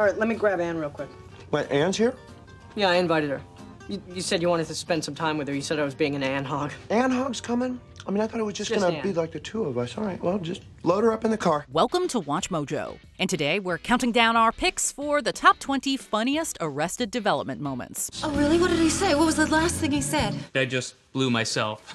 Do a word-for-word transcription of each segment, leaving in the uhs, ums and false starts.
All right, let me grab Anne real quick. Wait, Anne's here? Yeah, I invited her. You, you said you wanted to spend some time with her. You said I was being an Anne hog. Anne hog's coming? I mean, I thought it was just, just gonna be like the two of us. All right, well, just load her up in the car. Welcome to Watch Mojo. And today we're counting down our picks for the top twenty funniest Arrested Development moments. Oh, really? What did he say? What was the last thing he said? I just blew myself.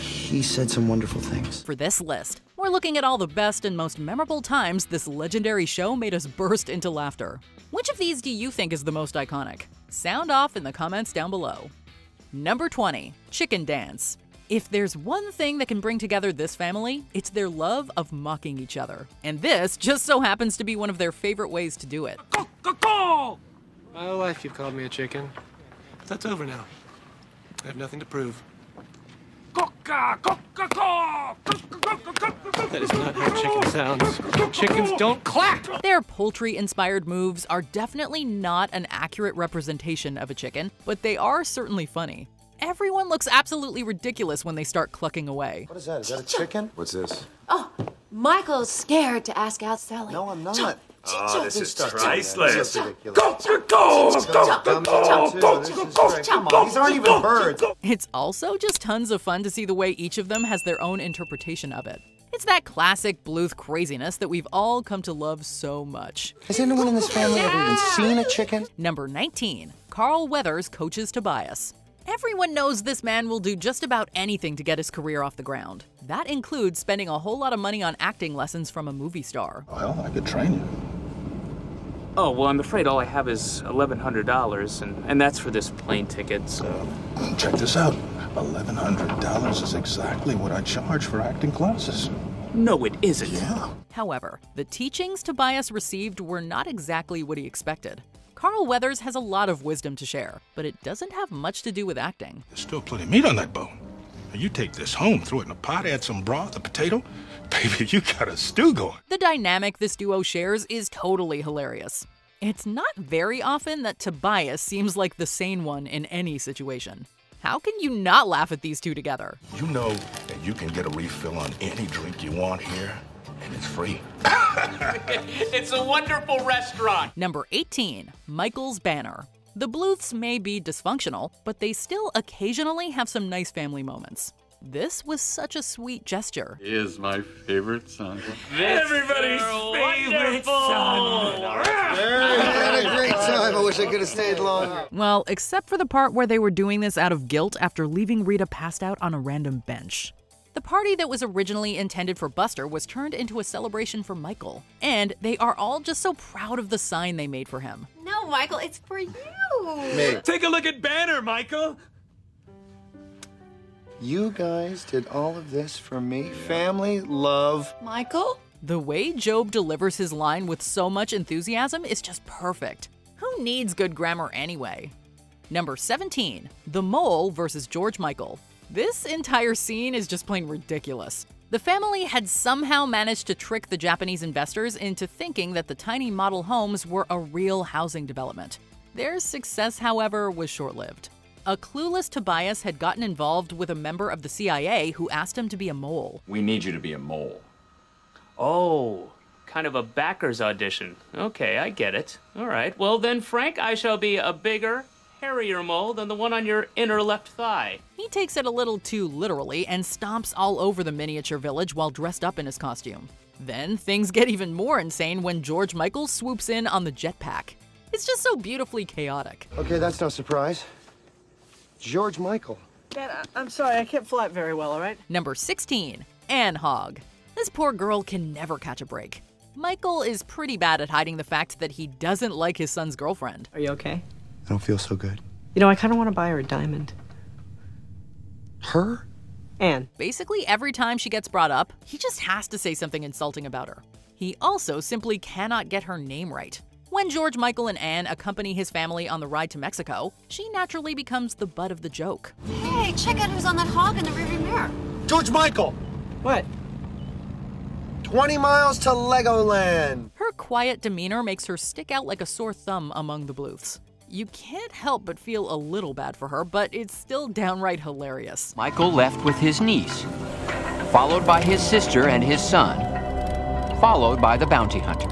He said some wonderful things. For this list, we're looking at all the best and most memorable times this legendary show made us burst into laughter. Which of these do you think is the most iconic? Sound off in the comments down below. Number twenty, Chicken Dance. If there's one thing that can bring together this family, it's their love of mocking each other. And this just so happens to be one of their favorite ways to do it. My whole life you've called me a chicken. But that's over now. I have nothing to prove. That is not how chicken sounds. Chickens don't clap! Their poultry-inspired moves are definitely not an accurate representation of a chicken, but they are certainly funny. Everyone looks absolutely ridiculous when they start clucking away. What is that? Is that a chicken? What's this? Oh, Michael's scared to ask out Sally. No, I'm not. Oh, this is priceless. These aren't even birds. It's also just tons of fun to see the way each of them has their own interpretation of it. It's that classic Bluth craziness that we've all come to love so much. Has anyone in this family ever even seen a chicken? Number nineteen, Carl Weathers coaches Tobias. Everyone knows this man will do just about anything to get his career off the ground. That includes spending a whole lot of money on acting lessons from a movie star. Well, I could train you. Oh, well, I'm afraid all I have is eleven hundred dollars, and, and that's for this plane ticket, so... Check this out. eleven hundred dollars is exactly what I charge for acting classes. No, it isn't. Yeah. However, the teachings Tobias received were not exactly what he expected. Carl Weathers has a lot of wisdom to share, but it doesn't have much to do with acting. There's still plenty of meat on that bone. Now you take this home, throw it in a pot, add some broth, a potato. Baby, you got a stew going. The dynamic this duo shares is totally hilarious. It's not very often that Tobias seems like the sane one in any situation. How can you not laugh at these two together? You know that you can get a refill on any drink you want here. And it's free. It's a wonderful restaurant. Number eighteen, Michael's Banner. The Bluths may be dysfunctional, but they still occasionally have some nice family moments. This was such a sweet gesture. It is my favorite son. Everybody's favorite son. Everybody had a great time. I wish I could have stayed longer. Well, except for the part where they were doing this out of guilt after leaving Rita passed out on a random bench. The party that was originally intended for Buster was turned into a celebration for Michael. And they are all just so proud of the sign they made for him. No, Michael, it's for you. Me. Take a look at Banner, Michael. You guys did all of this for me. Family, love. Michael? The way Job delivers his line with so much enthusiasm is just perfect. Who needs good grammar anyway? Number seventeen, The Mole versus George Michael. This entire scene is just plain ridiculous. The family had somehow managed to trick the Japanese investors into thinking that the tiny model homes were a real housing development. Their success, however, was short-lived. A clueless Tobias had gotten involved with a member of the C I A who asked him to be a mole. We need you to be a mole. Oh, kind of a backer's audition. Okay, I get it. All right, well then, Frank, I shall be a bigger, hairier mole than the one on your inner left thigh. He takes it a little too literally and stomps all over the miniature village while dressed up in his costume. Then things get even more insane when George Michael swoops in on the jetpack. It's just so beautifully chaotic. Okay, that's no surprise. George Michael. Dad, I I'm sorry, I can't fly it very well, all right? Number sixteen, Anne Hogg. This poor girl can never catch a break. Michael is pretty bad at hiding the fact that he doesn't like his son's girlfriend. Are you okay? I don't feel so good. You know, I kind of want to buy her a diamond. Her? Anne. Basically, every time she gets brought up, he just has to say something insulting about her. He also simply cannot get her name right. When George Michael and Anne accompany his family on the ride to Mexico, she naturally becomes the butt of the joke. Hey, check out who's on that hog in the rearview mirror. George Michael! What? twenty miles to Legoland! Her quiet demeanor makes her stick out like a sore thumb among the Bluths. You can't help but feel a little bad for her, but it's still downright hilarious. Michael left with his niece, followed by his sister and his son, followed by the bounty hunter.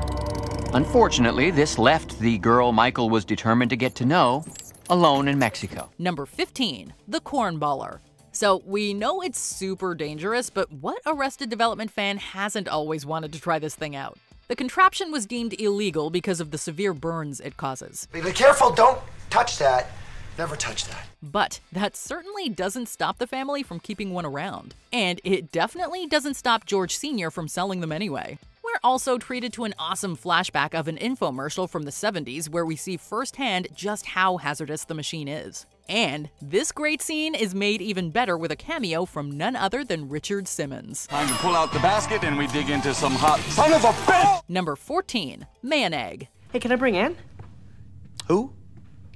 Unfortunately, this left the girl Michael was determined to get to know alone in Mexico. Number fifteen, the Cornballer. So we know it's super dangerous, but what Arrested Development fan hasn't always wanted to try this thing out? The contraption was deemed illegal because of the severe burns it causes. Be careful, don't touch that. Never touch that. But that certainly doesn't stop the family from keeping one around. And it definitely doesn't stop George Senior from selling them anyway. We're also treated to an awesome flashback of an infomercial from the seventies where we see firsthand just how hazardous the machine is. And this great scene is made even better with a cameo from none other than Richard Simmons. Time to pull out the basket and we dig into some hot son of a bitch! Number fourteen, Man Egg. Hey, can I bring Anne? Who?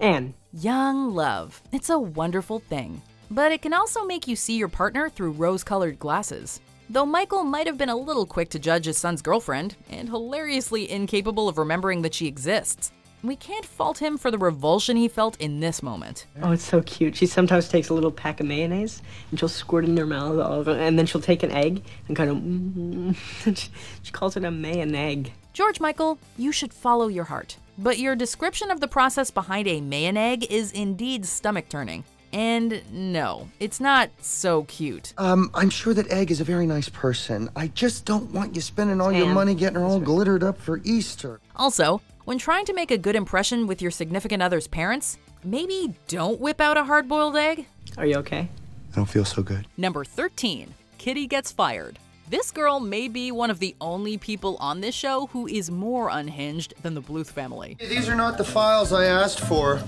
Anne. Young love. It's a wonderful thing. But it can also make you see your partner through rose-colored glasses. Though Michael might have been a little quick to judge his son's girlfriend, and hilariously incapable of remembering that she exists. We can't fault him for the revulsion he felt in this moment. Oh, it's so cute. She sometimes takes a little pack of mayonnaise and she'll squirt it in her mouth, all over, and then she'll take an egg and kind of mm, and she, she calls it a mayonnaise. George Michael, you should follow your heart. But your description of the process behind a mayonnaise is indeed stomach-turning. And no, it's not so cute. Um, I'm sure that Egg is a very nice person. I just don't want you spending all Damn. your money getting her all right. glittered up for Easter. Also, when trying to make a good impression with your significant other's parents, maybe don't whip out a hard-boiled egg. Are you okay? I don't feel so good. Number thirteen, Kitty Gets Fired. This girl may be one of the only people on this show who is more unhinged than the Bluth family. These are not the files I asked for.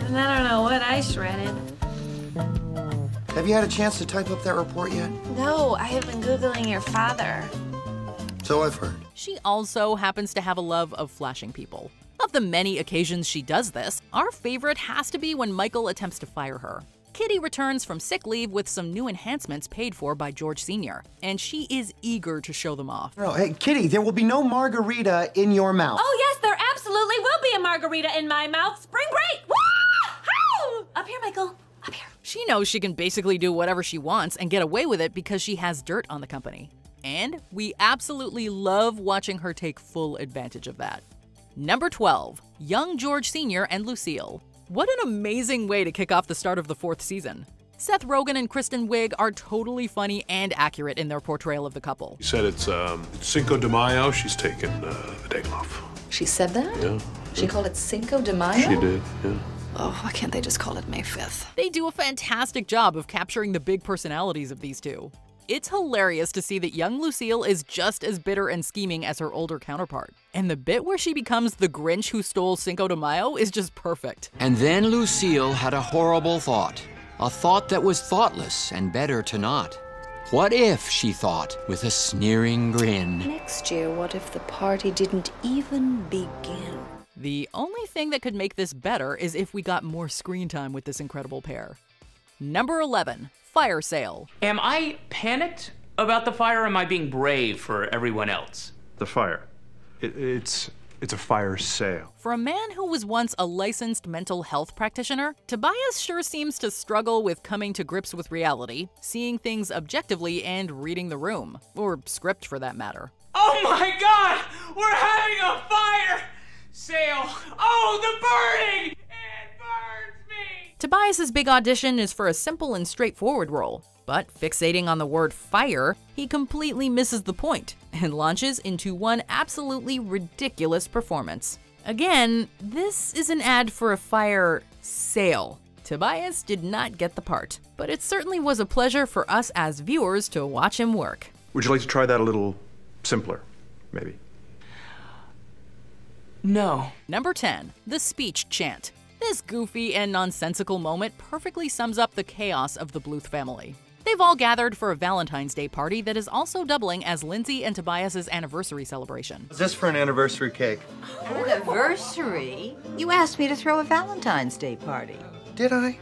And I don't know what I shredded. Have you had a chance to type up that report yet? No, I have been Googling your father. So I've heard. She also happens to have a love of flashing people. Of the many occasions she does this, our favorite has to be when Michael attempts to fire her. Kitty returns from sick leave with some new enhancements paid for by George Senior, and she is eager to show them off. Oh, hey, Kitty, there will be no margarita in your mouth. Oh, yes, there absolutely will be a margarita in my mouth. Spring break! Woo! Up here, Michael. Up here. She knows she can basically do whatever she wants and get away with it because she has dirt on the company. And we absolutely love watching her take full advantage of that. Number twelve, young George Senior and Lucille. What an amazing way to kick off the start of the fourth season. Seth Rogen and Kristen Wiig are totally funny and accurate in their portrayal of the couple. She said it's um, Cinco de Mayo. She's taken uh, a day off. She said that? Yeah. She called it Cinco de Mayo? She did, yeah. Oh, why can't they just call it May fifth? They do a fantastic job of capturing the big personalities of these two. It's hilarious to see that young Lucille is just as bitter and scheming as her older counterpart. And the bit where she becomes the Grinch who stole Cinco de Mayo is just perfect. And then Lucille had a horrible thought. A thought that was thoughtless and better to not. What if, she thought, with a sneering grin. Next year, what if the party didn't even begin? The only thing that could make this better is if we got more screen time with this incredible pair. Number eleven, fire sale. Am I panicked about the fire or am I being brave for everyone else? The fire. It, it's, it's a fire sale. For a man who was once a licensed mental health practitioner, Tobias sure seems to struggle with coming to grips with reality, seeing things objectively, and reading the room. Or script, for that matter. Oh my God! We're having a fire! Sail. Oh, the burning! It burns me! Tobias's big audition is for a simple and straightforward role, but fixating on the word fire, he completely misses the point and launches into one absolutely ridiculous performance. Again, this is an ad for a fire sale. Tobias did not get the part, but it certainly was a pleasure for us as viewers to watch him work. Would you like to try that a little simpler, maybe? No. Number ten, the speech chant. This goofy and nonsensical moment perfectly sums up the chaos of the Bluth family. They've all gathered for a Valentine's Day party that is also doubling as Lindsay and Tobias's anniversary celebration. Is this for an anniversary cake? Anniversary? You asked me to throw a Valentine's Day party. Did I?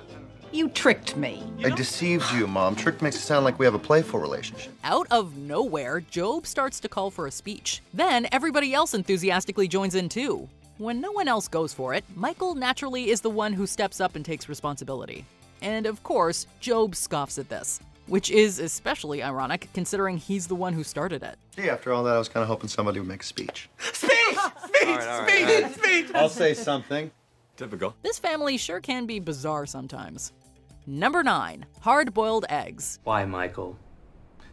You tricked me. I deceived you, Mom. Trick makes it sound like we have a playful relationship. Out of nowhere, Job starts to call for a speech. Then everybody else enthusiastically joins in too. When no one else goes for it, Michael naturally is the one who steps up and takes responsibility. And of course, Job scoffs at this, which is especially ironic considering he's the one who started it. Gee, after all that, I was kind of hoping somebody would make a speech. Speech! Speech! All right, all right, speech! All right. Speech! I'll say something. Typical. This family sure can be bizarre sometimes. Number nine, hard-boiled eggs. Why, Michael?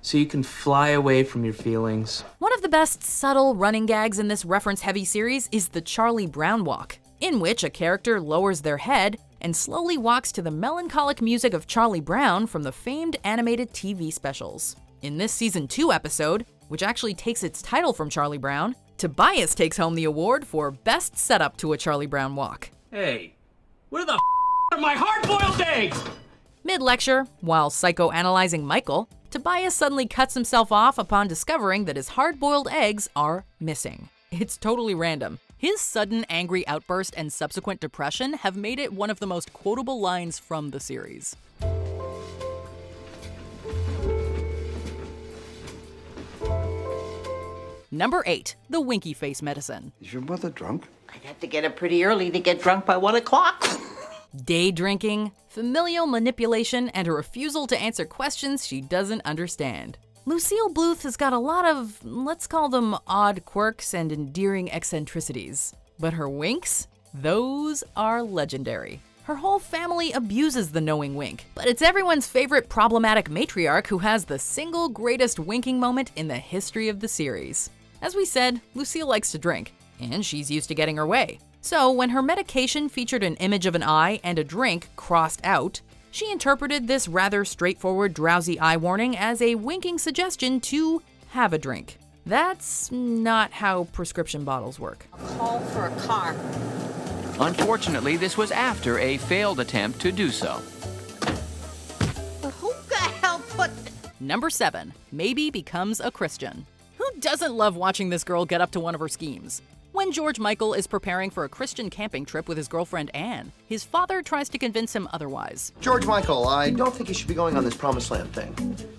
So you can fly away from your feelings. One of the best subtle running gags in this reference-heavy series is the Charlie Brown walk, in which a character lowers their head and slowly walks to the melancholic music of Charlie Brown from the famed animated T V specials. In this season two episode, which actually takes its title from Charlie Brown, Tobias takes home the award for Best Setup to a Charlie Brown Walk. Hey, where the f*** are my hard-boiled eggs? Mid-lecture, while psychoanalyzing Michael, Tobias suddenly cuts himself off upon discovering that his hard-boiled eggs are missing. It's totally random. His sudden angry outburst and subsequent depression have made it one of the most quotable lines from the series. Number eight, the winky face medicine. Is your mother drunk? I'd have to get up pretty early to get drunk by one o'clock. Day drinking, familial manipulation, and a refusal to answer questions she doesn't understand. Lucille Bluth has got a lot of, let's call them, odd quirks and endearing eccentricities. But her winks? Those are legendary. Her whole family abuses the knowing wink, but it's everyone's favorite problematic matriarch who has the single greatest winking moment in the history of the series. As we said, Lucille likes to drink, and she's used to getting her way. So when her medication featured an image of an eye and a drink crossed out, she interpreted this rather straightforward drowsy eye warning as a winking suggestion to have a drink. That's not how prescription bottles work. A call for a car. Unfortunately, this was after a failed attempt to do so. But who the hell put th- Number seven, Maeby becomes a Christian. Who doesn't love watching this girl get up to one of her schemes? When George Michael is preparing for a Christian camping trip with his girlfriend Anne, his father tries to convince him otherwise. George Michael, I don't think you should be going on this Promised Land thing.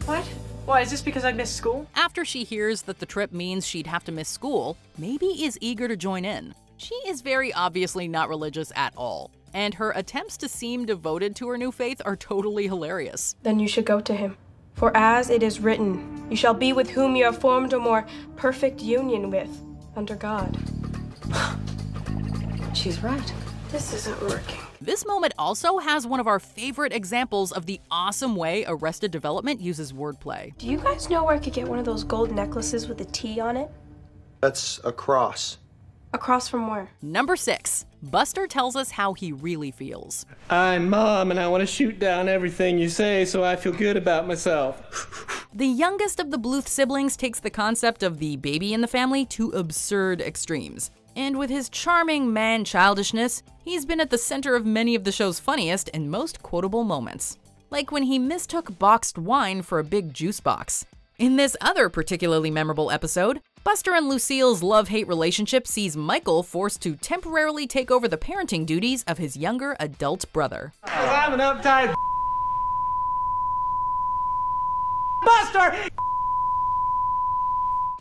What? Why, is this because I missed school? After she hears that the trip means she'd have to miss school, Maeby is eager to join in. She is very obviously not religious at all, and her attempts to seem devoted to her new faith are totally hilarious. Then you should go to him. For as it is written, you shall be with whom you have formed a more perfect union with, under God. She's right. This isn't working. This moment also has one of our favorite examples of the awesome way Arrested Development uses wordplay. Do you guys know where I could get one of those gold necklaces with a T on it? That's a cross. A cross from where? Number six, Buster tells us how he really feels. I'm Mom, and I want to shoot down everything you say so I feel good about myself. The youngest of the Bluth siblings takes the concept of the baby in the family to absurd extremes. And with his charming man-childishness, he's been at the center of many of the show's funniest and most quotable moments. Like when he mistook boxed wine for a big juice box. In this other particularly memorable episode, Buster and Lucille's love-hate relationship sees Michael forced to temporarily take over the parenting duties of his younger adult brother. 'Cause I'm an uptight Buster!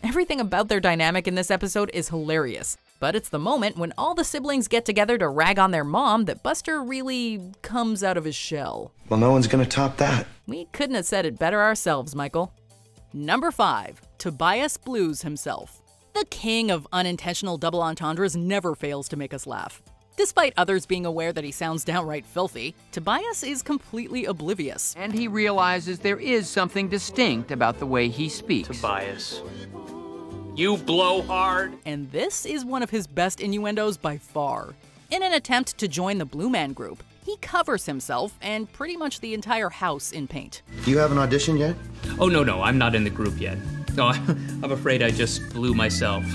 Everything about their dynamic in this episode is hilarious, but it's the moment when all the siblings get together to rag on their mom that Buster really comes out of his shell. Well, no one's gonna top that. We couldn't have said it better ourselves, Michael. Number five, Tobias blues himself. The king of unintentional double entendres never fails to make us laugh. Despite others being aware that he sounds downright filthy, Tobias is completely oblivious. And he realizes there is something distinct about the way he speaks. Tobias, you blow hard. And this is one of his best innuendos by far. In an attempt to join the Blue Man Group, he covers himself and pretty much the entire house in paint. Do you have an audition yet? Oh, no, no, I'm not in the group yet. No, I'm afraid I just blew myself.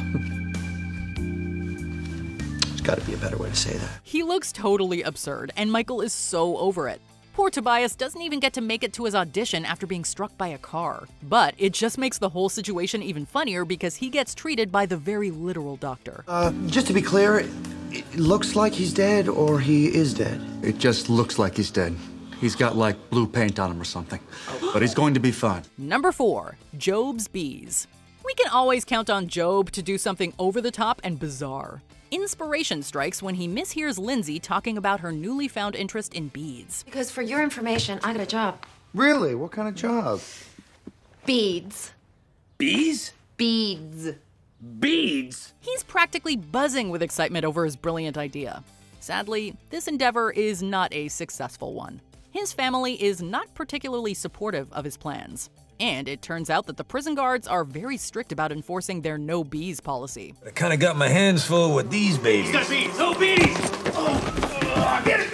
Gotta be a better way to say that. He looks totally absurd, and Michael is so over it. Poor Tobias doesn't even get to make it to his audition after being struck by a car. But it just makes the whole situation even funnier because he gets treated by the very literal doctor. Uh, just to be clear, it, it looks like he's dead or he is dead. It just looks like he's dead. He's got like blue paint on him or something, but he's going to be fine. Number four, Gob's Bees. We can always count on Gob to do something over the top and bizarre. Inspiration strikes when he mishears Lindsay talking about her newly found interest in beads. Because for your information, I got a job Really? What kind of job? Beads. Bees? Beads. Beads? He's practically buzzing with excitement over his brilliant idea. Sadly, this endeavor is not a successful one. His family is not particularly supportive of his plans. And it turns out that the prison guards are very strict about enforcing their no bees policy. I kind of got my hands full with these babies. He's got bees! No bees! Oh, oh, get it!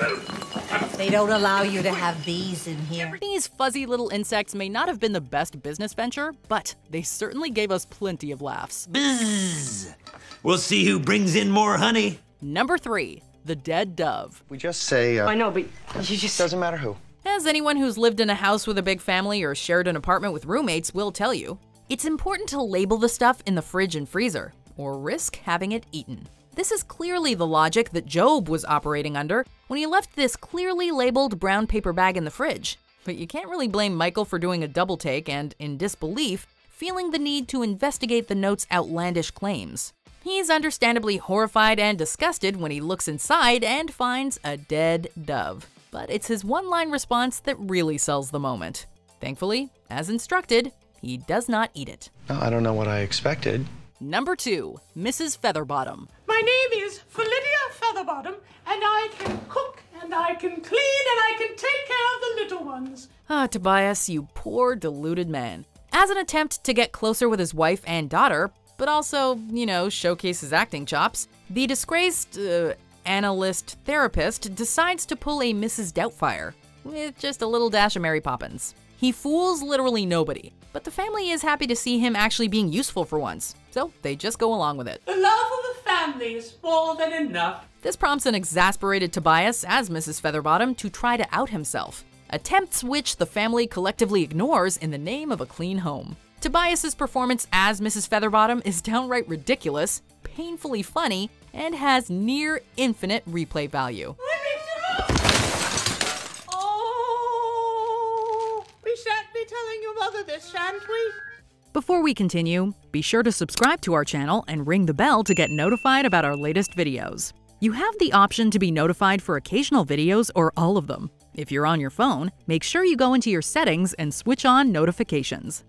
They don't allow you to have bees in here. These fuzzy little insects may not have been the best business venture, but they certainly gave us plenty of laughs. Bzzz. We'll see who brings in more honey. Number three, the dead dove. We just say, uh, I know, but you just... Doesn't matter who. As anyone who's lived in a house with a big family or shared an apartment with roommates will tell you, it's important to label the stuff in the fridge and freezer, or risk having it eaten. This is clearly the logic that Job was operating under when he left this clearly labeled brown paper bag in the fridge. But you can't really blame Michael for doing a double take and, in disbelief, feeling the need to investigate the note's outlandish claims. He's understandably horrified and disgusted when he looks inside and finds a dead dove. But it's his one-line response that really sells the moment. Thankfully, as instructed, he does not eat it. No, I don't know what I expected. Number two, Missus Featherbottom. My name is Felidia Featherbottom, and I can cook, and I can clean, and I can take care of the little ones. Ah, Tobias, you poor, deluded man. As an attempt to get closer with his wife and daughter, but also, you know, showcase his acting chops, the disgraced uh, analyst therapist decides to pull a Missus Doubtfire, with just a little dash of Mary Poppins. He fools literally nobody, but the family is happy to see him actually being useful for once, so they just go along with it. The love of the family is more than enough. This prompts an exasperated Tobias as Missus Featherbottom to try to out himself, attempts which the family collectively ignores in the name of a clean home. Tobias's performance as Missus Featherbottom is downright ridiculous, painfully funny, and has near infinite replay value. This, shan't we? Before we continue, be sure to subscribe to our channel and ring the bell to get notified about our latest videos. You have the option to be notified for occasional videos or all of them. If you're on your phone, make sure you go into your settings and switch on notifications.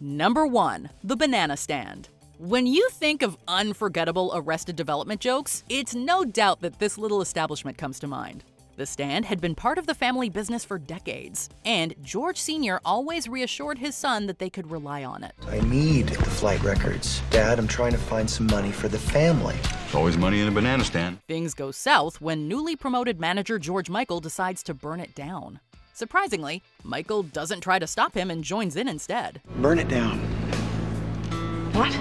Number one, the banana stand. When you think of unforgettable Arrested Development jokes, it's no doubt that this little establishment comes to mind. The stand had been part of the family business for decades, and George Senior always reassured his son that they could rely on it. I need the flight records. Dad, I'm trying to find some money for the family. There's always money in a banana stand. Things go south when newly promoted manager George Michael decides to burn it down. Surprisingly, Michael doesn't try to stop him and joins in instead. Burn it down. What?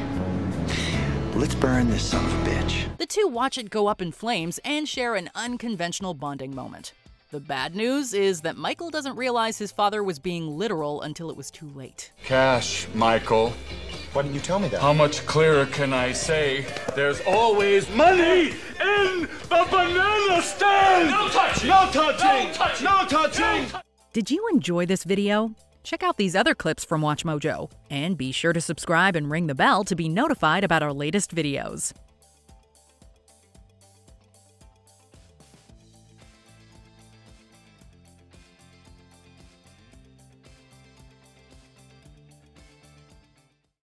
Let's burn this son of a bitch. The two watch it go up in flames and share an unconventional bonding moment. The bad news is that Michael doesn't realize his father was being literal until it was too late. Cash, Michael. Why didn't you tell me that? How much clearer can I say? There's always money in the banana stand! No touching! No touching! No touching! No touching! No touching! Did you enjoy this video? Check out these other clips from Watch Mojo, and be sure to subscribe and ring the bell to be notified about our latest videos.